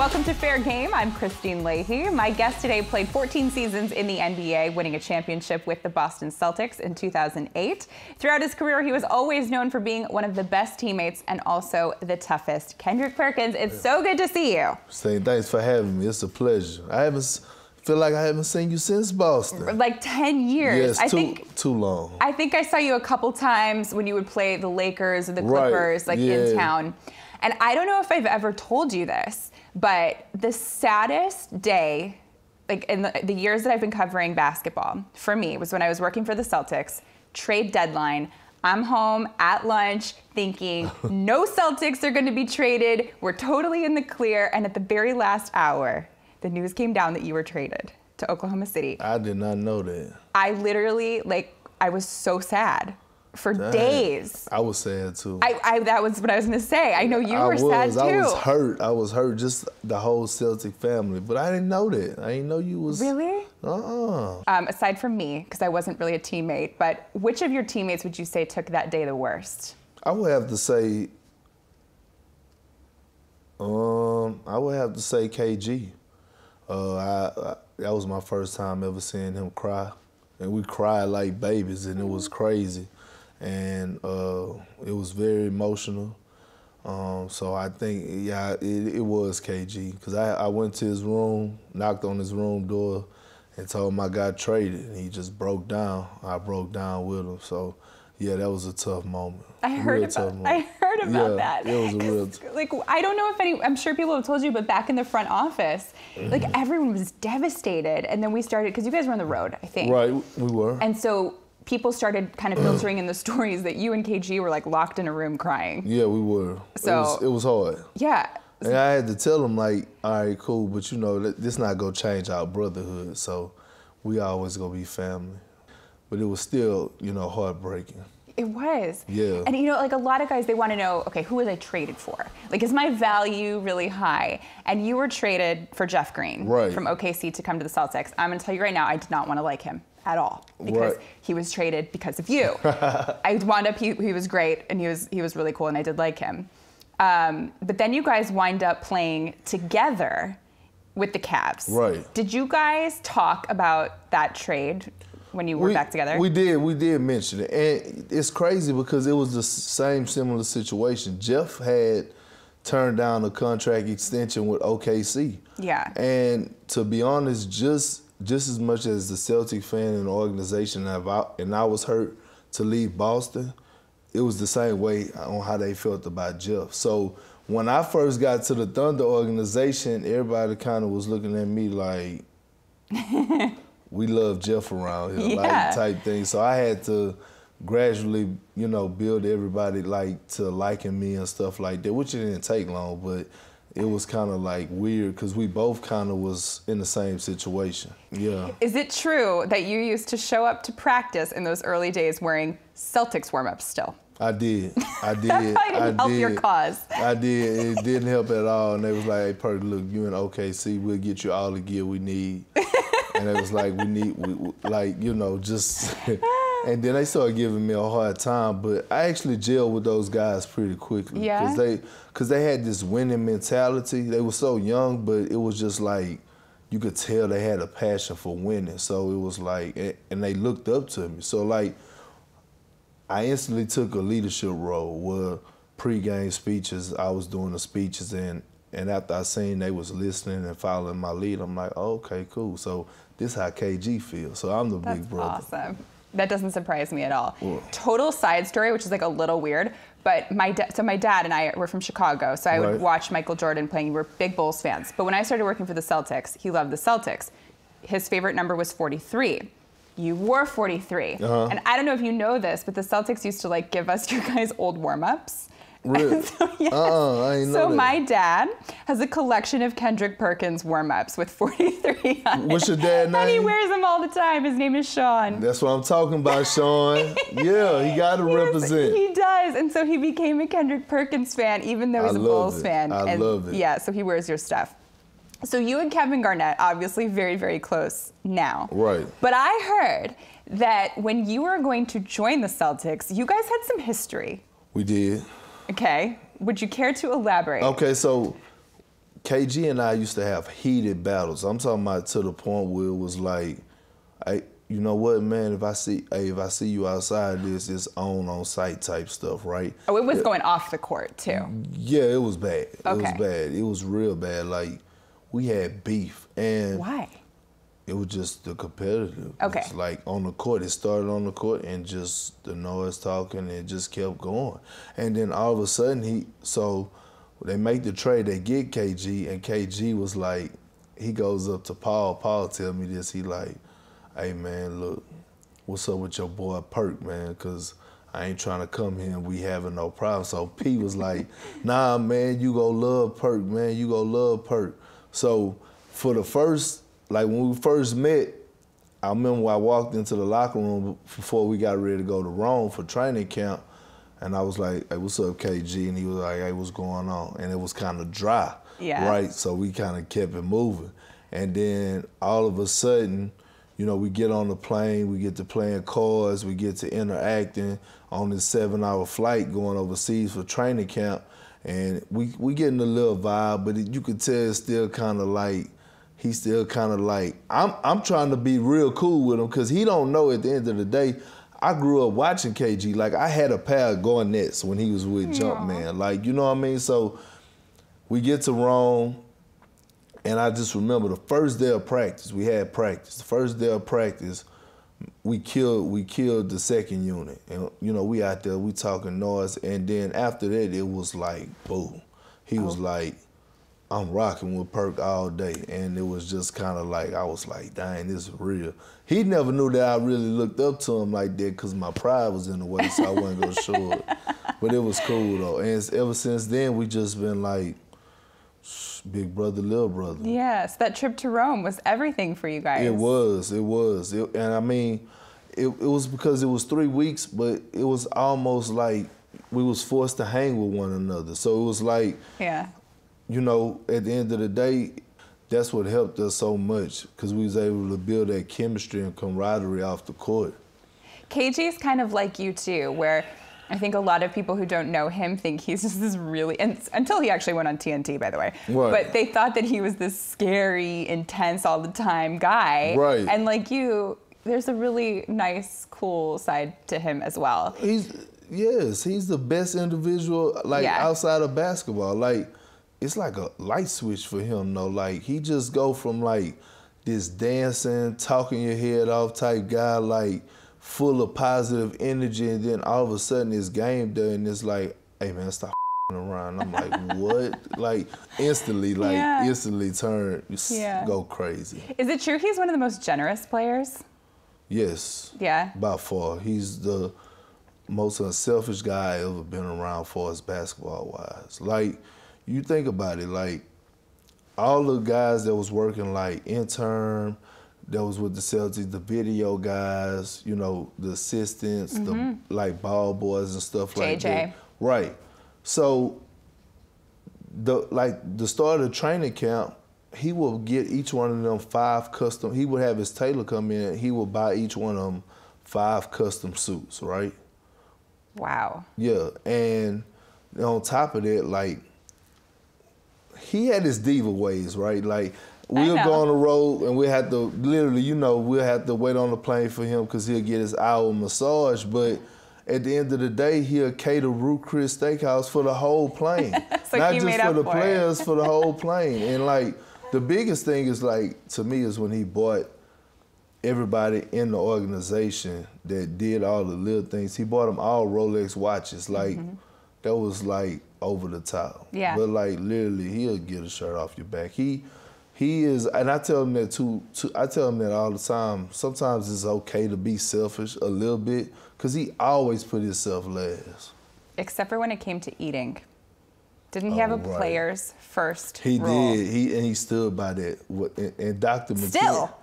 Welcome to Fair Game. I'm Kristine Leahy. My guest today played 14 seasons in the NBA, winning a championship with the Boston Celtics in 2008. Throughout his career, he was always known for being one of the best teammates and also the toughest. Kendrick Perkins, it's so good to see you. Thanks for having me. It's a pleasure. I feel like I haven't seen you since Boston. Like 10 years. Yes, too long. I think I saw you a couple times when you would play the Lakers or the Clippers, in town. And I don't know if I've ever told you this, but the saddest day, like in the years that I've been covering basketball, for me, was when I was working for the Celtics, trade deadline. I'm home at lunch thinking, no Celtics are going to be traded. We're totally in the clear. And at the very last hour, the news came down that you were traded to Oklahoma City. I did not know that. I literally, I was so sad. For days. I was sad too. That was what I was gonna say. I know you were sad too. I was hurt. I was hurt, just the whole Celtic family. But I didn't know that. I didn't know you was. Really? Aside from me, because I wasn't really a teammate, but which of your teammates would you say took that day the worst? I would have to say, KG. That was my first time ever seeing him cry. And we cried like babies, and it was crazy. And it was very emotional. So I think, yeah, it was KG. Because I went to his room, knocked on his room door, and told him I got traded. And he just broke down. I broke down with him. So, yeah, that was a tough moment. I heard about that. It was a real tough. I don't know if I'm sure people have told you, but back in the front office, everyone was devastated. And then we started, because you guys were on the road, I think. Right, we were. And so people started kind of filtering in the stories that you and KG were locked in a room crying. Yeah, we were. So it was hard. Yeah. And I had to tell them, all right, cool, but this not gonna change our brotherhood. So we always gonna be family. But it was still, heartbreaking. It was. Yeah. And a lot of guys, they want to know, okay, who was I traded for? Is my value really high? And you were traded for Jeff Green from OKC to come to the Celtics. I'm gonna tell you right now, I did not want to like him at all, because he was traded because of you. I wound up, he was great, and he was really cool, and I did like him. But then you guys wind up playing together with the Cavs. Right. Did you guys talk about that trade when you were back together? We did mention it. And it's crazy because it was the same similar situation. Jeff had turned down a contract extension with OKC. Yeah. And to be honest, just as much as the Celtic fan and organization, and I was hurt to leave Boston, it was the same way on how they felt about Jeff. So when I first got to the Thunder organization, everybody kind of was looking at me like, we love Jeff around here, type thing. So I had to gradually, build everybody to liking me and stuff like that, which it didn't take long, but it was kind of weird because we both kind of was in the same situation. Yeah. Is it true that you used to show up to practice in those early days wearing Celtics warm-ups still? I did. I did. That probably didn't help your cause. I did. It didn't help at all. And they was like, hey, Perk, look, you in OKC, we'll get you all the gear we need. And it was like, we need, and then they started giving me a hard time, but I actually gelled with those guys pretty quickly. Yeah. Because they had this winning mentality. They were so young, but it was just you could tell they had a passion for winning. So it was and they looked up to me. So I instantly took a leadership role where pregame speeches, I was doing the speeches, and after I seen they was listening and following my lead, I'm like, oh, okay, cool. So this is how KG feels. So I'm the big brother. That's awesome. That doesn't surprise me at all. Whoa. Total side story, which is a little weird, but my dad and I were from Chicago, so I would watch Michael Jordan playing. We were big Bulls fans. But when I started working for the Celtics, he loved the Celtics. His favorite number was 43. You wore 43. Uh-huh. And I don't know if you know this, but the Celtics used to give us your guys' old warm-ups. Really? So, yes. I didn't know that. My dad has a collection of Kendrick Perkins warm-ups with 43 on it. What's your dad's name? And he wears them all the time. His name is Sean. That's what I'm talking about, Sean. Yeah, he got to represent. He does. And so he became a Kendrick Perkins fan, even though he's a Bulls fan. I love it. Yeah, so he wears your stuff. So you and Kevin Garnett, obviously very, very close now. Right. But I heard that when you were going to join the Celtics, you guys had some history. We did. Okay. Would you care to elaborate? Okay, so KG and I used to have heated battles. I'm talking about to the point where it was like, hey, you know what, man? If I see you outside, this is on site type stuff, right? Oh, it was going off the court too. Yeah, it was bad. Okay. It was bad. It was real bad. Like, we had beef, and why? It was just the competitive. Okay. It's like on the court. It started on the court, and just the noise talking, and it just kept going. And then all of a sudden, they make the trade, they get KG, and KG was like, he goes up to Paul. Paul tell me this. He like, hey, man, look, what's up with your boy Perk, man? Because I ain't trying to come here and we having no problem. So P was like, nah, man, you gonna love Perk, man. You gonna love Perk. So for the first, like when we first met, I remember I walked into the locker room before we got ready to go to Rome for training camp. And I was like, hey, what's up, KG? And he was like, hey, what's going on? And it was kind of dry, right? So we kind of kept it moving. And then all of a sudden, you know, we get on the plane, we get to playing cards, we get to interacting on this 7-hour flight going overseas for training camp. And we getting a little vibe, but you could tell it's still kind of like, he's still kind of like, I'm trying to be real cool with him because he don't know at the end of the day, I grew up watching KG. Like, I had a pair of Garnetts when he was with Jumpman. Like, you know what I mean? So we get to Rome, and I just remember the first day of practice, we had practice. The first day of practice, we killed the second unit. And, you know, we out there, we talking noise. And then after that, it was like, boom. He was like, I'm rocking with Perk all day. And it was just kind of like, I was like, dang, this is real. He never knew that I really looked up to him like that because my pride was in the way, so I wasn't going to show it. But it was cool, though. And ever since then, we just been like, big brother, little brother. Yes, that trip to Rome was everything for you guys. It was, it was. And I mean, it was because it was 3 weeks, but it was almost like we was forced to hang with one another. So it was like, you know, at the end of the day, that's what helped us so much because we was able to build that chemistry and camaraderie off the court. KG's kind of like you too, where I think a lot of people who don't know him think he's just this really, and until he actually went on TNT, by the way. Right. But they thought that he was this scary, intense, all the time guy. Right. And like you, there's a really nice, cool side to him as well. He's the best individual, like outside of basketball. Like, it's like a light switch for him, though. Like, he just go from, like, this dancing, talking your head off type guy, like, full of positive energy, and then all of a sudden it's game day, and it's like, hey, man, stop around. I'm like, what? Like, instantly turn, go crazy. Is it true he's one of the most generous players? Yes. Yeah? By far. He's the most unselfish guy I've ever been around for us basketball-wise. Like, you think about it, like, all the guys that was working, like, intern, that was with the Celtics, the video guys, you know, the assistants, the, like, ball boys and stuff like that. Right. So, the start of the training camp, he will get each one of them 5 custom, he would have his tailor come in, and he would buy each one of them 5 custom suits, right? Wow. Yeah, and on top of that, like, he had his diva ways, right? Like, we'll go on the road and we'll have to, literally, you know, we'll have to wait on the plane for him because he'll get his hour massage. But at the end of the day, he'll cater Ruth Chris Steakhouse for the whole plane. So not just for the players, for the whole plane. And, like, the biggest thing is, like, to me, is when he bought everybody in the organization that did all the little things. He bought them all Rolex watches. Like, that was, like, over the top. Yeah. But, like, literally, he'll get a shirt off your back. He is, and I tell him that too. I tell him that all the time. Sometimes it's okay to be selfish a little bit, because he always put himself last. Except for when it came to eating. Didn't he have a player's first rule? He did. He stood by that. And Dr. McKeon. Still?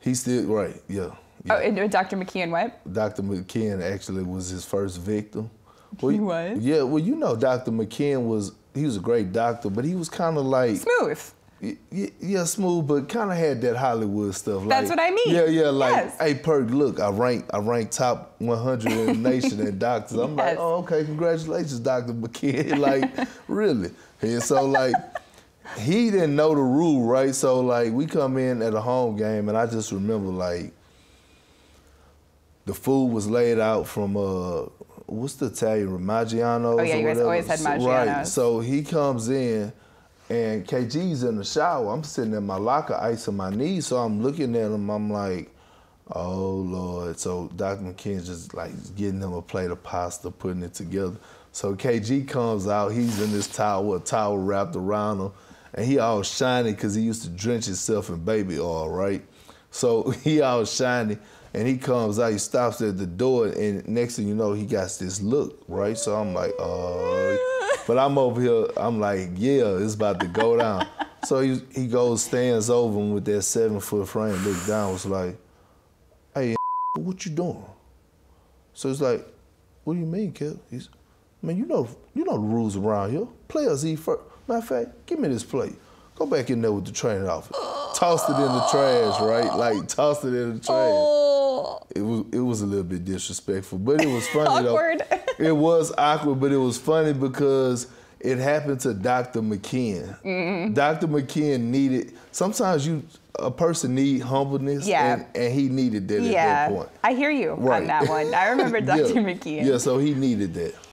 He still, right, yeah. Oh, and Dr. McKeon what? Dr. McKeon actually was his first victim. Well, he was? Yeah, well, you know, Dr. McKeon he was a great doctor, but he was kind of like... Smooth. Yeah, smooth, but kind of had that Hollywood stuff. Like, that's what I mean. Yeah, like, hey, Perk, look, I rank top 100 in the nation at doctors. I'm like, oh, okay, congratulations, Dr. McKeon. Like, really? And so, like, he didn't know the rule, right? So, like, we come in at a home game, and I just remember, like, the food was laid out from, what's the Italian, Maggiano's? Oh, yeah, you guys always had Maggiano's. Right, so he comes in, and KG's in the shower. I'm sitting in my locker, icing my knees, so I'm looking at him, I'm like, oh, Lord. So Dr. McKeon just, like, getting him a plate of pasta, putting it together. So KG comes out, he's in this towel, a towel wrapped around him, and he all shiny because he used to drench himself in baby oil, right? So he all shiny, and he comes out, he stops at the door, and next thing you know, he got this look, right? So I'm like, oh. But I'm over here, I'm like, yeah, it's about to go down. So he goes, stands over him with that 7-foot frame, looked down, was like, hey, what you doing? So he's like, what do you mean, Kev? He's, man, you know the rules around here. Players eat first. Matter of fact, give me this plate. Go back in there with the training outfit. Tossed it in the trash, right? Like, tossed it in the trash. It was a little bit disrespectful, but it was funny awkward. Though. It was awkward, but it was funny because it happened to Dr. McKeon. Mm-hmm. Dr. McKeon needed, sometimes a person need humbleness, yeah. and he needed that, yeah. At that point. I hear you, right. On that one. I remember Dr. Yeah. McKeon. Yeah, so he needed that.